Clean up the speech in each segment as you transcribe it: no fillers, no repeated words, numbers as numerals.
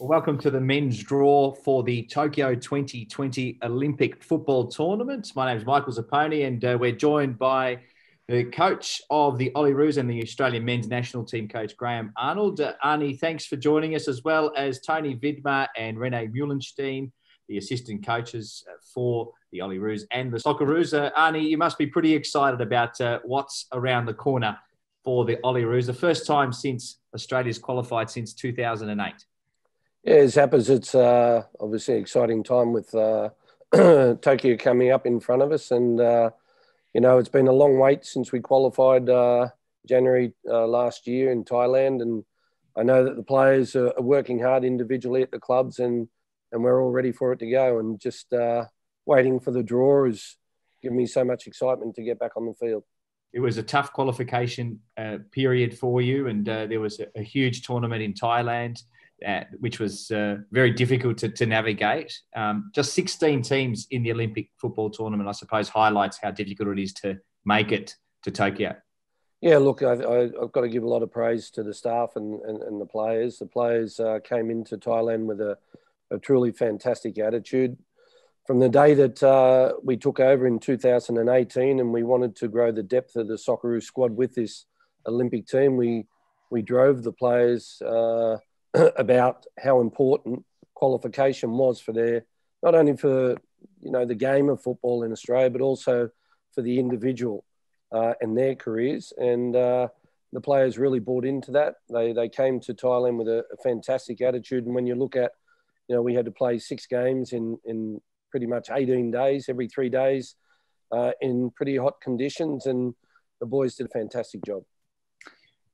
Well, welcome to the men's draw for the Tokyo 2020 Olympic football tournament. My name is Michael Zapponi, and we're joined by the coach of the Olyroos and the Australian men's national team coach, Graham Arnold. Arnie, thanks for joining us, as well as Tony Vidmar and Rene Muhlenstein, the assistant coaches for the Olyroos and the Socceroos. Arnie, you must be pretty excited about what's around the corner for the Olyroos, the first time since Australia's qualified since 2008. Yeah, as happens, it's obviously an exciting time with Tokyo coming up in front of us. And, you know, it's been a long wait since we qualified January last year in Thailand. And I know that the players are working hard individually at the clubs, and we're all ready for it to go. And just waiting for the draw has given me so much excitement to get back on the field. It was a tough qualification period for you, and there was a huge tournament in Thailand, which was very difficult to navigate. Just 16 teams in the Olympic football tournament, I suppose, highlights how difficult it is to make it to Tokyo. Yeah, look, I've got to give a lot of praise to the staff and the players. The players came into Thailand with a truly fantastic attitude. From the day that we took over in 2018 and we wanted to grow the depth of the Socceroos squad with this Olympic team, we drove the players about how important qualification was for their, not only for, you know, the game of football in Australia, but also for the individual and their careers. And the players really bought into that. They came to Thailand with a fantastic attitude. And when you look at, you know, we had to play 6 games in pretty much 18 days, every 3 days in pretty hot conditions. And the boys did a fantastic job.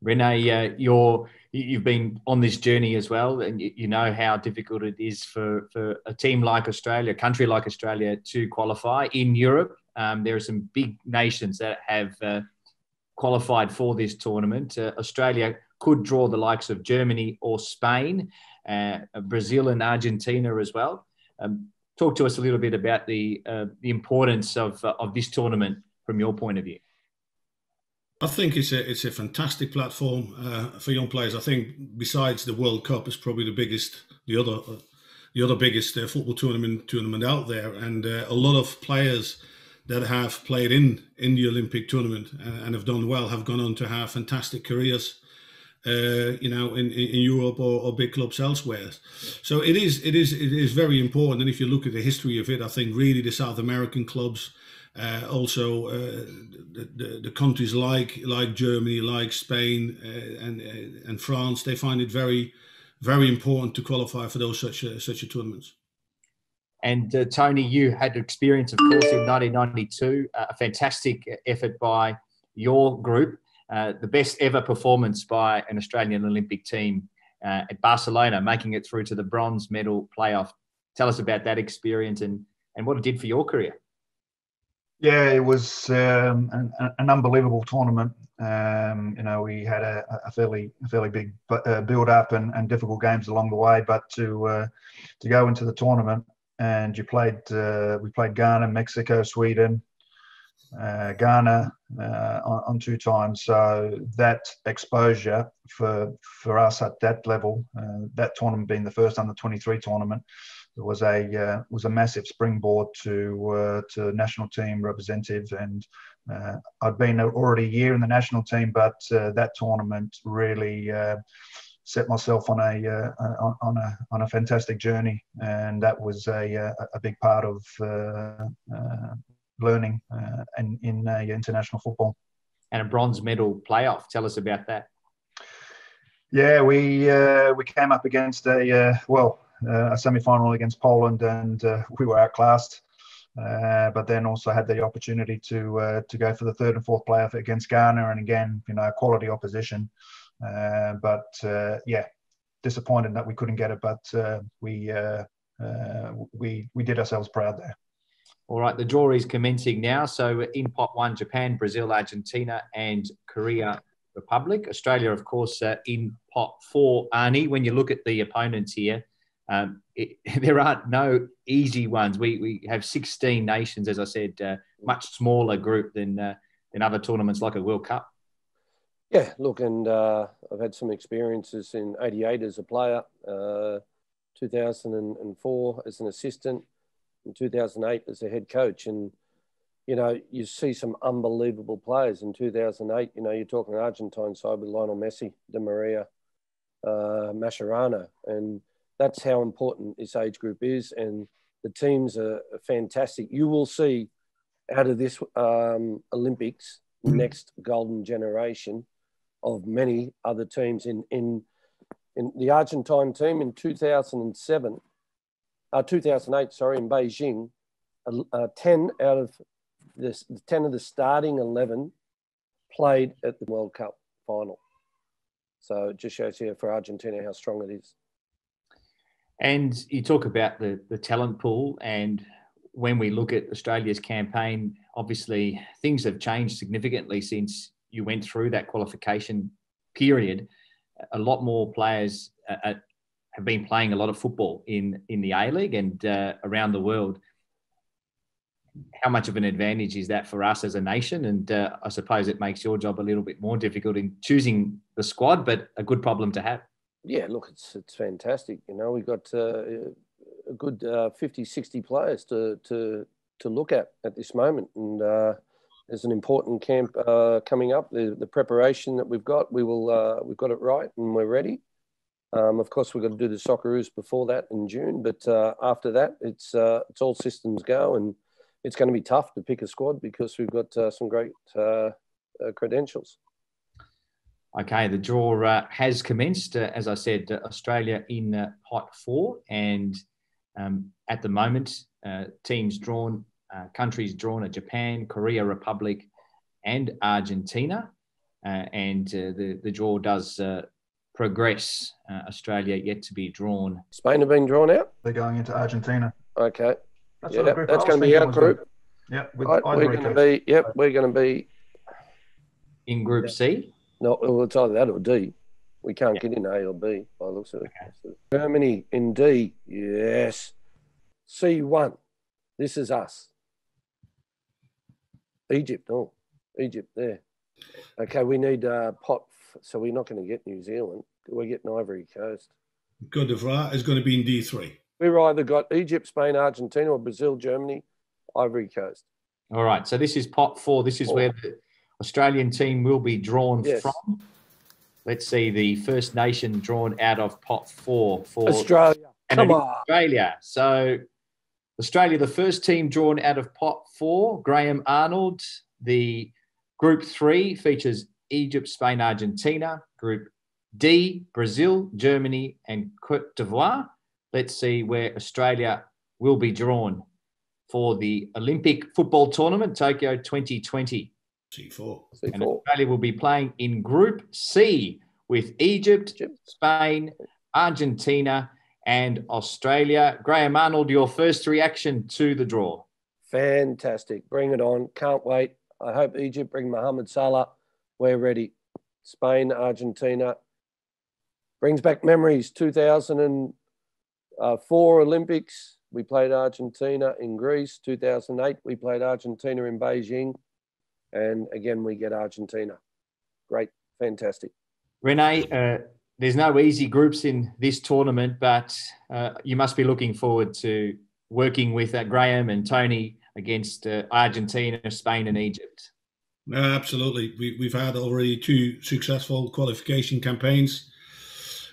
Renee, you've been on this journey as well, and you know how difficult it is for a team like Australia, a country like Australia, to qualify in Europe. There are some big nations that have qualified for this tournament. Australia could draw the likes of Germany or Spain, Brazil and Argentina as well. Talk to us a little bit about the importance of this tournament from your point of view. I think it's a fantastic platform for young players. I think besides the World Cup, it's probably the other biggest football tournament out there, and a lot of players that have played in the Olympic tournament and have done well have gone on to have fantastic careers, you know, in Europe or big clubs elsewhere. So it is very important. And if you look at the history of it, I think really the South American clubs. Also, the countries like Germany, like Spain, and France, they find it very, very important to qualify for those such tournaments. And Tony, you had experience, of course, in 1992, a fantastic effort by your group, the best ever performance by an Australian Olympic team at Barcelona, making it through to the bronze medal playoff. Tell us about that experience and what it did for your career. Yeah, it was an unbelievable tournament. You know, we had a fairly big build up and difficult games along the way, but to go into the tournament and we played Ghana, Mexico, Sweden, Ghana on 2 times. So that exposure for us at that level, that tournament being the first under 23 tournament. It was a massive springboard to national team representative, and I'd been already a year in the national team, but that tournament really set myself on a fantastic journey, and that was a big part of learning in international football. And a bronze medal playoff. Tell us about that. Yeah, we came up against a semi-final against Poland, and we were outclassed, but then also had the opportunity to go for the 3rd and 4th playoff against Ghana, and again, you know, quality opposition, but disappointed that we couldn't get it, but we did ourselves proud there. All right, the draw is commencing now. So in pot 1, Japan, Brazil, Argentina and Korea Republic. Australia, of course, in pot 4, Arnie. When you look at the opponents here, there aren't no easy ones. We have 16 nations, as I said, much smaller group than other tournaments like a World Cup. Yeah, look, and I've had some experiences in '88 as a player, 2004 as an assistant, in 2008 as a head coach. And, you know, you see some unbelievable players in 2008. You know, you're talking an Argentine side with Lionel Messi, De Maria, Mascherano. And that's how important this age group is. And the teams are fantastic. You will see out of this Olympics, next golden generation of many other teams. In the Argentine team in 2008, sorry, in Beijing, 10 out of this, 10 of the starting 11 played at the World Cup final. So it just shows here for Argentina how strong it is. And you talk about the talent pool, and when we look at Australia's campaign, obviously things have changed significantly since you went through that qualification period. A lot more players have been playing a lot of football in the A-League and around the world. How much of an advantage is that for us as a nation? And I suppose it makes your job a little bit more difficult in choosing the squad, but a good problem to have. Yeah, look, it's fantastic. You know, we've got a good 50, 60 players to look at this moment. And there's an important camp coming up. The preparation that we've got, we've got it right and we're ready. Of course, we've got to do the Socceroos before that in June. But after that, it's all systems go, and it's going to be tough to pick a squad because we've got some great credentials. Okay, the draw has commenced. As I said, Australia in pot 4, and at the moment, teams drawn, countries drawn are Japan, Korea Republic, and Argentina. And the draw does progress. Australia yet to be drawn. Spain have been drawn out. They're going into Argentina. Okay, that's going to be our group. Yeah, we're going to be in Group C. No, well, it's either that or D. We can't get in A or B by the looks of it. Okay. Germany in D. Yes. C1. This is us. Egypt. Oh, Egypt there. Okay, we need so we're not going to get New Zealand. We're getting Ivory Coast. Cote d'Ivoire is going to be in D3. We've either got Egypt, Spain, Argentina, or Brazil, Germany, Ivory Coast. All right, so this is pot 4. This is where the Australian team will be drawn from. Let's see the first nation drawn out of pot 4 for Australia. Come on. Australia. So Australia, the first team drawn out of pot 4, Graham Arnold. The group 3 features Egypt, Spain, Argentina. Group D, Brazil, Germany, and Cote d'Ivoire. Let's see where Australia will be drawn for the Olympic football tournament, Tokyo 2020. C4. And Australia will be playing in Group C with Egypt, Spain, Argentina, and Australia. Graham Arnold, your first reaction to the draw. Fantastic. Bring it on. Can't wait. I hope Egypt bring Mohamed Salah. We're ready. Spain, Argentina. Brings back memories. 2004 Olympics. We played Argentina in Greece. 2008, we played Argentina in Beijing. And again, we get Argentina. Great. Fantastic. Renee, there's no easy groups in this tournament, but you must be looking forward to working with Graham and Tony against Argentina, Spain and Egypt. No, absolutely. We've had already 2 successful qualification campaigns.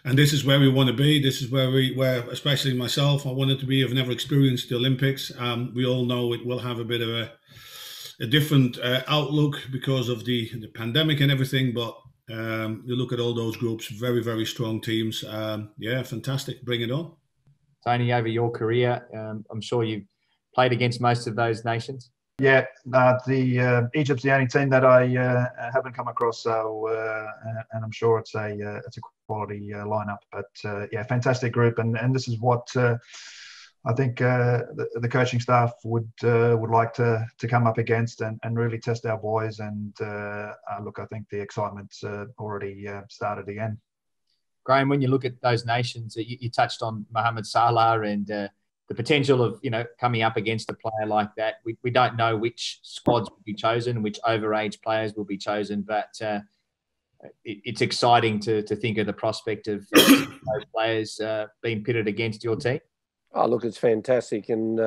And this is where we want to be. This is where especially myself, I wanted to be. I've never experienced the Olympics. We all know it will have a bit of a different outlook because of the pandemic and everything, but you look at all those groups, very, very strong teams. Yeah, fantastic. Bring it on. Tony, over your career, I'm sure you've played against most of those nations. Yeah, Egypt's the only team that I haven't come across, so and I'm sure it's a quality lineup. But yeah, fantastic group, and this is what I think the coaching staff would like to come up against and really test our boys. And look, I think the excitement's already started again. Graham, when you look at those nations, you touched on Mohamed Salah and the potential of coming up against a player like that. We don't know which squads will be chosen, which overage players will be chosen, but it's exciting to think of the prospect of those players being pitted against your team. Oh, look, it's fantastic. And,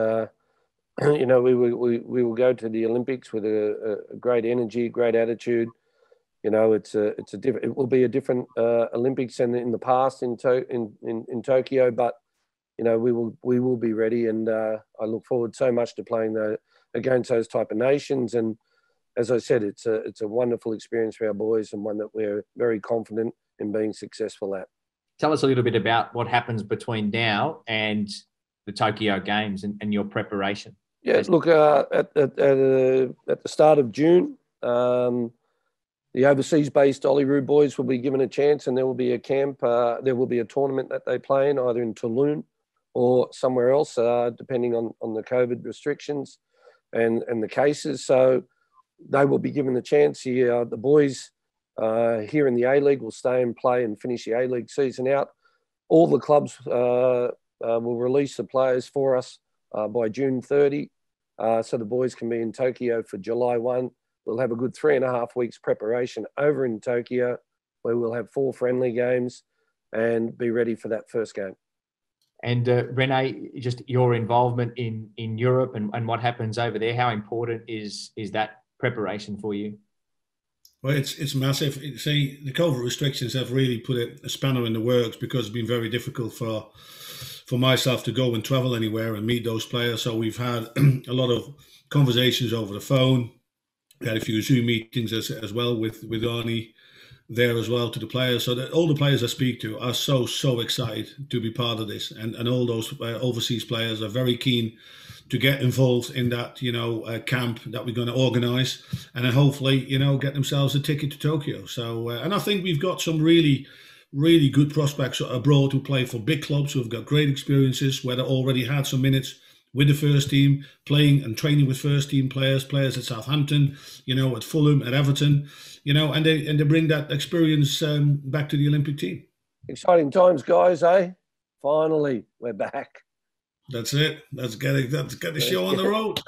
you know, we will go to the Olympics with a great energy, great attitude. You know, it will be a different Olympics than in the past in Tokyo, but, you know, we will be ready. And I look forward so much to playing against those type of nations. And as I said, it's a wonderful experience for our boys and one that we're very confident in being successful at. Tell us a little bit about what happens between now and the Tokyo Games and your preparation. Yeah, look, at the start of June, the overseas-based Olyroos boys will be given a chance, and there will be a camp. There will be a tournament that they play in, either in Toulon or somewhere else, depending on the COVID restrictions and the cases. So they will be given the chance here. The boys here in the A-League will stay and play and finish the A-League season out. All the clubs will release the players for us by June 30, so the boys can be in Tokyo for July 1. We'll have a good 3.5 weeks preparation over in Tokyo, where we'll have 4 friendly games and be ready for that first game. And Rene, just your involvement in Europe and what happens over there, how important is that preparation for you? Well, it's massive. See, the COVID restrictions have really put a spanner in the works, because it's been very difficult for myself to go and travel anywhere and meet those players. So we've had a lot of conversations over the phone. We had a few Zoom meetings as well with Arnie there as well, to the players. So that all the players I speak to are so excited to be part of this, and all those overseas players are very keen to get involved in that, you know, camp that we're going to organise, and then hopefully, you know, get themselves a ticket to Tokyo. So, and I think we've got some really good prospects abroad who play for big clubs, who've got great experiences, where they already had some minutes with the first team, playing and training with first team players at Southampton, you know, at Fulham, at Everton, you know, and they bring that experience back to the Olympic team. Exciting times, guys, eh? Finally, we're back. That's it. Let's get the show on the road.